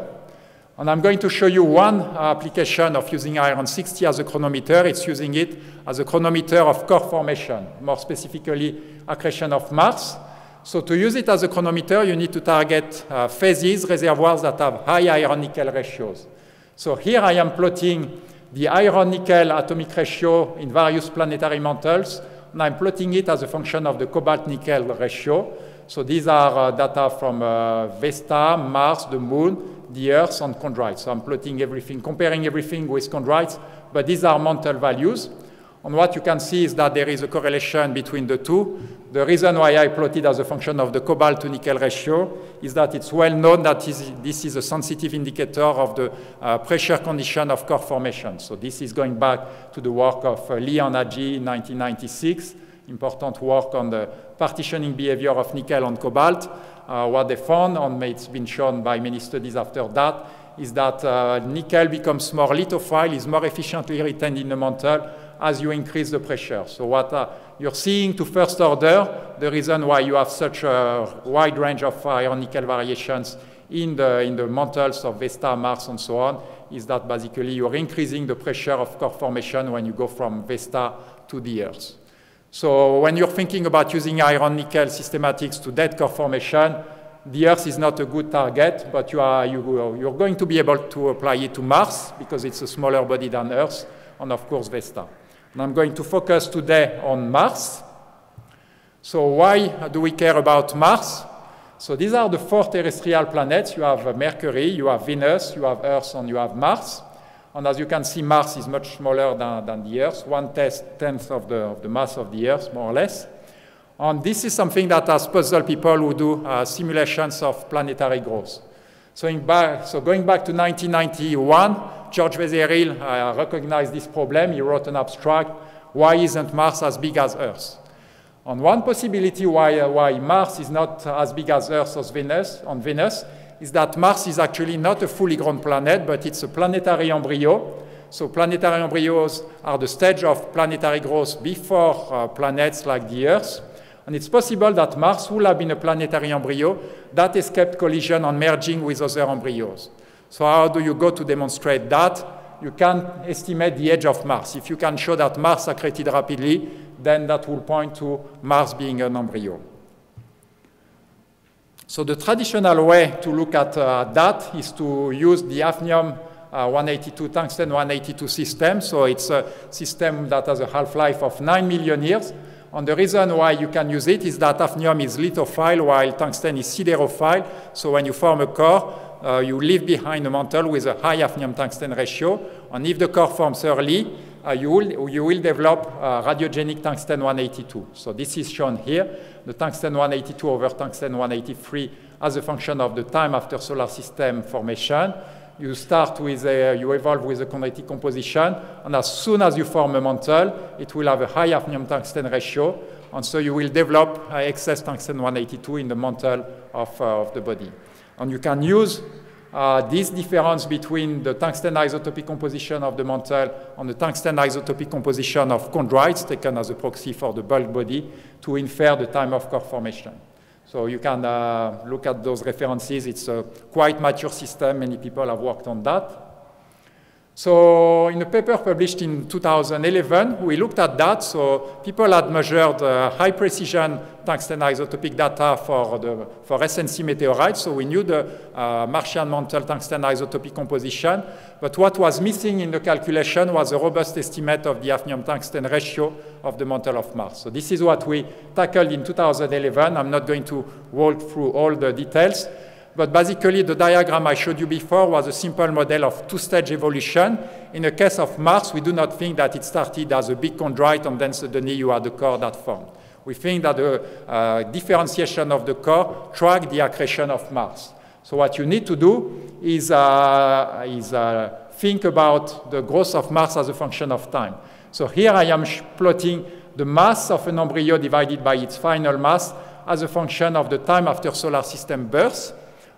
And I'm going to show you one application of using iron sixty as a chronometer. It's using it as a chronometer of core formation, more specifically accretion of Mars. So to use it as a chronometer, you need to target uh, phases, reservoirs that have high iron-nickel ratios. So here I am plotting the iron-nickel atomic ratio in various planetary mantles, and I'm plotting it as a function of the cobalt-nickel ratio. So these are uh, data from uh, Vesta, Mars, the Moon, the Earth, and chondrites. So I'm plotting everything, comparing everything with chondrites, but these are mantle values. And what you can see is that there is a correlation between the two. The reason why I plotted as a function of the cobalt to nickel ratio is that it's well known that this is a sensitive indicator of the uh, pressure condition of core formation. So this is going back to the work of uh, Lee and Agee in nineteen ninety-six, important work on the partitioning behavior of nickel and cobalt. Uh, what they found, and it's been shown by many studies after that, is that uh, nickel becomes more lithophile, is more efficiently retained in the mantle as you increase the pressure. So what uh, you're seeing to first order, the reason why you have such a wide range of iron-nickel variations in the, in the mantles of Vesta, Mars, and so on, is that basically you're increasing the pressure of core formation when you go from Vesta to the Earth. So when you're thinking about using iron-nickel systematics to date core formation, the Earth is not a good target, but you are, you, you're going to be able to apply it to Mars because it's a smaller body than Earth, and of course Vesta. And I'm going to focus today on Mars. So why do we care about Mars? So these are the four terrestrial planets. You have Mercury, you have Venus, you have Earth, and you have Mars. And as you can see, Mars is much smaller than, than the Earth, one tenth of the, of the mass of the Earth, more or less. And this is something that has puzzled people who do uh, simulations of planetary growth. So, in ba so going back to nineteen ninety-one, George Vezeril uh, recognized this problem. He wrote an abstract, why isn't Mars as big as Earth? And one possibility why, uh, why Mars is not as big as Earth or Venus, on Venus is that Mars is actually not a fully grown planet, but it's a planetary embryo. So planetary embryos are the stage of planetary growth before uh, planets like the Earth. And it's possible that Mars would have been a planetary embryo that escaped collision and merging with other embryos. So how do you go to demonstrate that? You can estimate the age of Mars. If you can show that Mars accreted rapidly, then that will point to Mars being an embryo. So the traditional way to look at uh, that is to use the hafnium uh, one eighty-two, tungsten one eighty-two system. So it's a system that has a half-life of nine million years. And the reason why you can use it is that hafnium is lithophile while tungsten is siderophile. So when you form a core, Uh, you leave behind a mantle with a high hafnium-tungsten ratio, and if the core forms early, uh, you, will, you will develop uh, radiogenic tungsten one eighty-two. So this is shown here, the tungsten one eighty-two over tungsten one eighty-three as a function of the time after solar system formation. You start with a, you evolve with a chondritic composition, and as soon as you form a mantle, it will have a high hafnium-tungsten ratio, and so you will develop uh, excess tungsten one eighty-two in the mantle of, uh, of the body. And you can use uh, this difference between the tungsten isotopic composition of the mantle and the tungsten isotopic composition of chondrites, taken as a proxy for the bulk body, to infer the time of core formation. So you can uh, look at those references. It's a quite mature system. Many people have worked on that. So in a paper published in two thousand eleven, we looked at that. So people had measured uh, high precision tungsten isotopic data for, the, for S N C meteorites. So we knew the uh, Martian mantle tungsten isotopic composition. But what was missing in the calculation was a robust estimate of the hafnium-tungsten ratio of the mantle of Mars. So this is what we tackled in two thousand eleven. I'm not going to walk through all the details. But basically, the diagram I showed you before was a simple model of two-stage evolution. In the case of Mars, we do not think that it started as a big chondrite and then suddenly you had the core that formed. We think that the uh, differentiation of the core tracked the accretion of Mars. So what you need to do is, uh, is uh, think about the growth of Mars as a function of time. So here I am plotting the mass of an embryo divided by its final mass as a function of the time after solar system birth.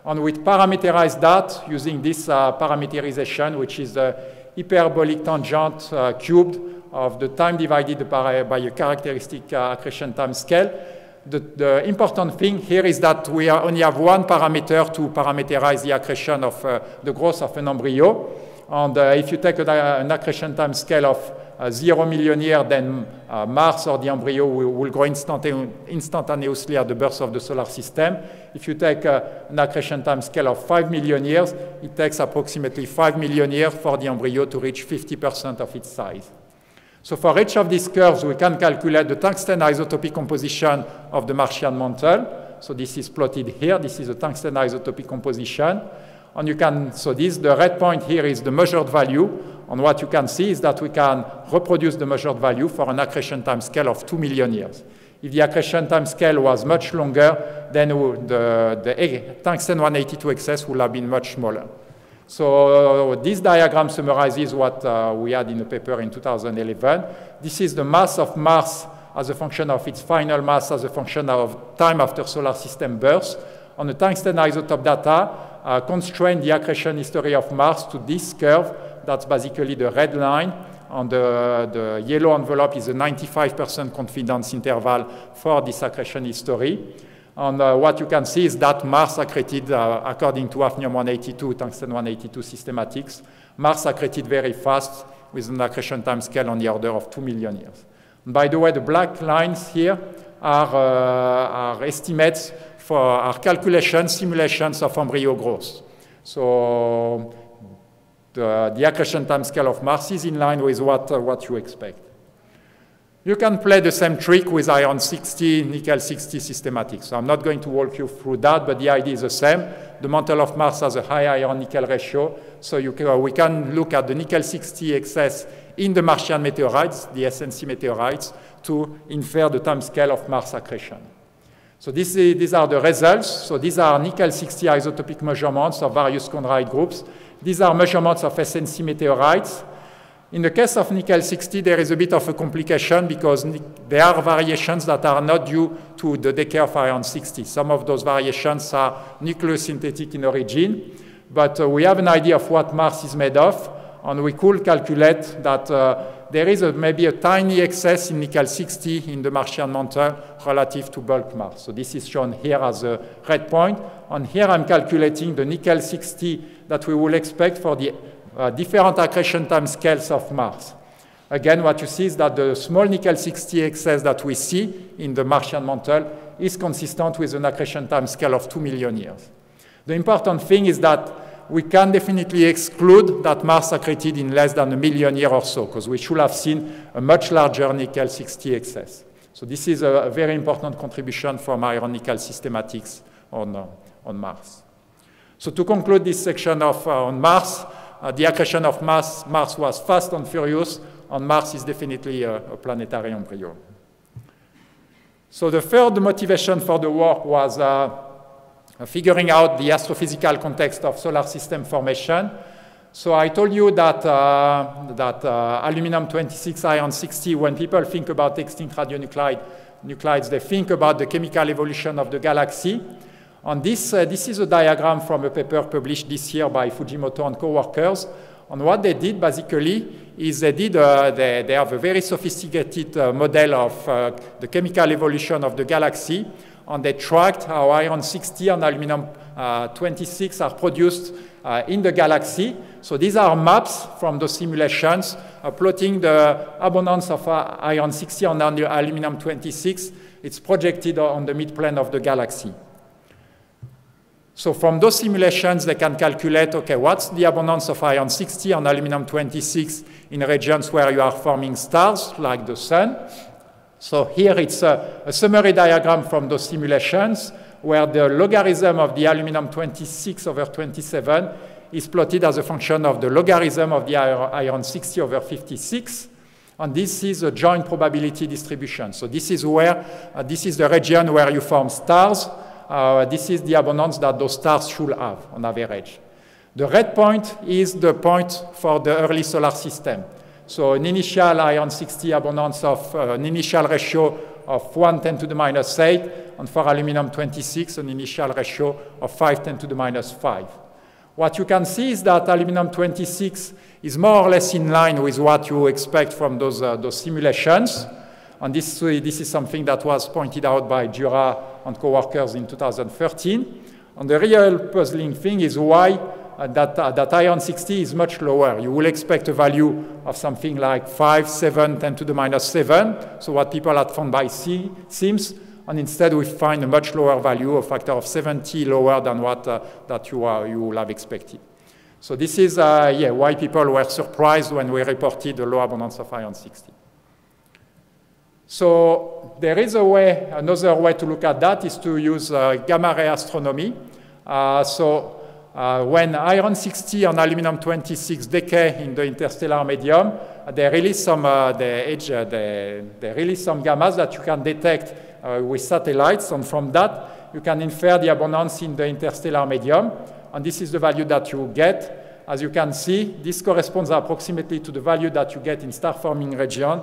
And we parameterize that using this uh, parameterization, which is the hyperbolic tangent uh, cubed of the time divided by, by a characteristic uh, accretion time scale. The, the important thing here is that we only have one parameter to parameterize the accretion of uh, the growth of an embryo. And uh, if you take a, an accretion time scale of uh, zero million years, then uh, Mars or the embryo will, will grow instantan instantaneously at the birth of the solar system. If you take uh, an accretion time scale of five million years, it takes approximately five million years for the embryo to reach fifty percent of its size. So for each of these curves, we can calculate the tungsten isotopy composition of the Martian mantle. So this is plotted here. This is a tungsten isotopy composition. And you can, so this, the red point here is the measured value. And what you can see is that we can reproduce the measured value for an accretion time scale of two million years. If the accretion time scale was much longer, then the, the tungsten one eighty-two excess would have been much smaller. So uh, this diagram summarizes what uh, we had in a paper in two thousand eleven. This is the mass of Mars as a function of its final mass as a function of time after solar system birth. On the tungsten isotope data, uh, constrain the accretion history of Mars to this curve. That's basically the red line. On the, the yellow envelope is a ninety-five percent confidence interval for this accretion history. And uh, what you can see is that Mars accreted, uh, according to hafnium one eighty-two, tungsten one eighty-two systematics, Mars accreted very fast with an accretion time scale on the order of two million years. And by the way, the black lines here are, uh, are estimates for our calculations, simulations of embryo growth. So the, the accretion time scale of Mars is in line with what, uh, what you expect. You can play the same trick with iron sixty, nickel sixty systematics. So I'm not going to walk you through that, but the idea is the same. The mantle of Mars has a high iron-nickel ratio, so you can, uh, we can look at the nickel sixty excess in the Martian meteorites, the S N C meteorites, to infer the time scale of Mars accretion. So this is, these are the results. So these are nickel sixty isotopic measurements of various chondrite groups. These are measurements of S N C meteorites. In the case of nickel sixty, there is a bit of a complication because there are variations that are not due to the decay of iron sixty. Some of those variations are nucleosynthetic in origin, but uh, we have an idea of what Mars is made of, and we could calculate that uh, there is a, maybe a tiny excess in nickel sixty in the Martian mantle relative to bulk Mars. So this is shown here as a red point, and here I'm calculating the nickel sixty that we will expect for the Uh, different accretion time scales of Mars. Again, what you see is that the small nickel sixty excess that we see in the Martian mantle is consistent with an accretion time scale of two million years. The important thing is that we can definitely exclude that Mars accreted in less than a million years or so, because we should have seen a much larger nickel sixty excess. So this is a, a very important contribution from iron-nickel systematics on, uh, on Mars. So to conclude this section of, uh, on Mars, Uh, the accretion of Mars, Mars was fast and furious, and Mars is definitely a, a planetary embryo. So the third motivation for the work was uh, figuring out the astrophysical context of solar system formation. So I told you that, uh, that uh, aluminum twenty-six, iron sixty, when people think about extinct radionuclide, nuclides, they think about the chemical evolution of the galaxy. And this, uh, this is a diagram from a paper published this year by Fujimoto and co-workers. And what they did basically is they did, uh, they, they have a very sophisticated uh, model of uh, the chemical evolution of the galaxy. And they tracked how iron sixty and aluminum twenty-six are produced uh, in the galaxy. So these are maps from the simulations uh, plotting the abundance of uh, iron sixty and aluminum twenty-six. It's projected on the midplane of the galaxy. So from those simulations, they can calculate, okay, what's the abundance of iron sixty and aluminum twenty-six in regions where you are forming stars, like the sun. So here it's a, a summary diagram from those simulations, where the logarithm of the aluminum twenty-six over twenty-seven is plotted as a function of the logarithm of the iron sixty over fifty-six. And this is a joint probability distribution. So this is where, uh, this is the region where you form stars. Uh, this is the abundance that those stars should have on average. The red point is the point for the early solar system. So an initial iron sixty abundance of uh, an initial ratio of one ten to the minus eight, and for aluminum twenty-six, an initial ratio of five ten to the minus five. What you can see is that aluminum twenty-six is more or less in line with what you expect from those, uh, those simulations. And this, this is something that was pointed out by Jura and co-workers in two thousand thirteen. And the real puzzling thing is why uh, that, uh, that iron sixty is much lower. You will expect a value of something like five, seven, ten to the minus seven, so what people had found by C, SIMS, and instead we find a much lower value, a factor of seventy lower than what uh, that you, uh, you would have expected. So this is uh, yeah, why people were surprised when we reported the low abundance of iron sixty. So there is a way, another way to look at that is to use uh, gamma ray astronomy. Uh, so uh, when iron sixty and aluminum twenty-six decay in the interstellar medium, they release some, uh, they, age, uh, they, they release some gammas that you can detect uh, with satellites, and from that you can infer the abundance in the interstellar medium, and this is the value that you get. As you can see, this corresponds approximately to the value that you get in star-forming region,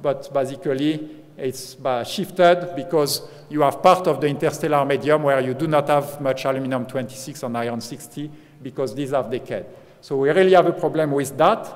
but basically it's shifted because you have part of the interstellar medium where you do not have much aluminum twenty-six and iron sixty because these have decayed. So we really have a problem with that.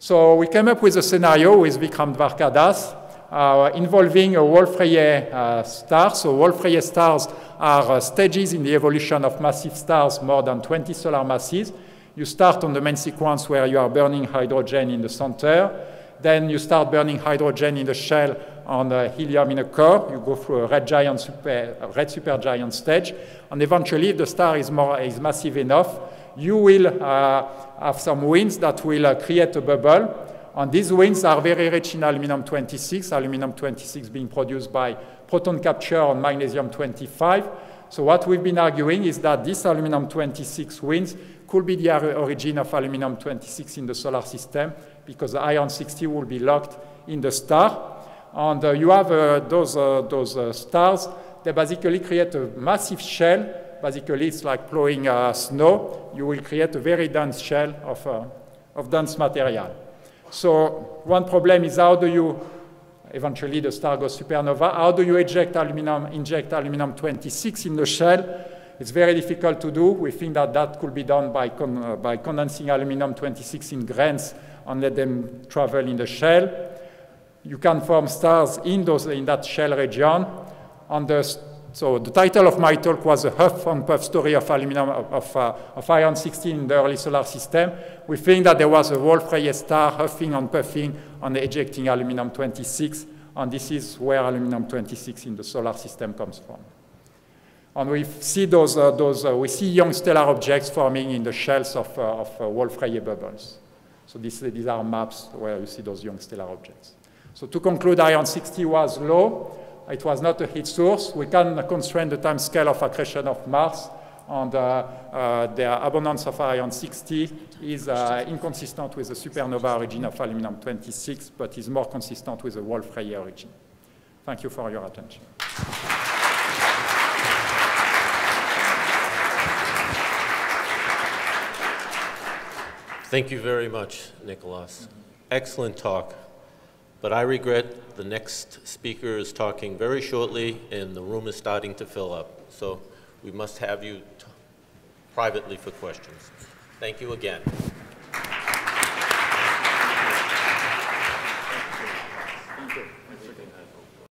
So we came up with a scenario with Vikram Dvarkar Das uh, involving a Wolf-Rayet uh, star. So Wolf-Rayet stars are uh, stages in the evolution of massive stars more than twenty solar masses. You start on the main sequence where you are burning hydrogen in the center. Then you start burning hydrogen in the shell and uh, helium in a core. You go through a red giant super, a red supergiant stage. And eventually, if the star is, more, is massive enough, you will uh, have some winds that will uh, create a bubble. And these winds are very rich in aluminum twenty-six, aluminum twenty-six being produced by proton capture on magnesium twenty-five. So what we've been arguing is that this aluminum twenty-six winds could be the origin of aluminum twenty-six in the solar system, because the iron sixty will be locked in the star. And uh, you have uh, those, uh, those uh, stars, they basically create a massive shell. Basically, it's like blowing uh, snow. You will create a very dense shell of, uh, of dense material. So one problem is how do you, eventually the star goes supernova, how do you eject aluminum, inject aluminum twenty-six in the shell? It's very difficult to do. We think that that could be done by, con uh, by condensing aluminum twenty-six in grains and let them travel in the shell. You can form stars in, those, in that shell region. And the, so the title of my talk was a huff and puff story of, aluminum, of, uh, of iron sixty in the early solar system. We think that there was a Wolf-Rayet star huffing and puffing and ejecting aluminum twenty-six, and this is where aluminum twenty-six in the solar system comes from. And we see, those, uh, those, uh, we see young stellar objects forming in the shells of, uh, of uh, Wolf-Rayet bubbles. So this, these are maps where you see those young stellar objects. So to conclude, iron sixty was low. It was not a heat source. We can constrain the time scale of accretion of Mars, and uh, uh, the abundance of iron sixty is uh, inconsistent with the supernova origin of aluminum twenty-six, but is more consistent with the Wolf-Rayet origin. Thank you for your attention. Thank you very much, Nicolas. Excellent talk, but I regret the next speaker is talking very shortly and the room is starting to fill up. So we must have you privately for questions. Thank you again.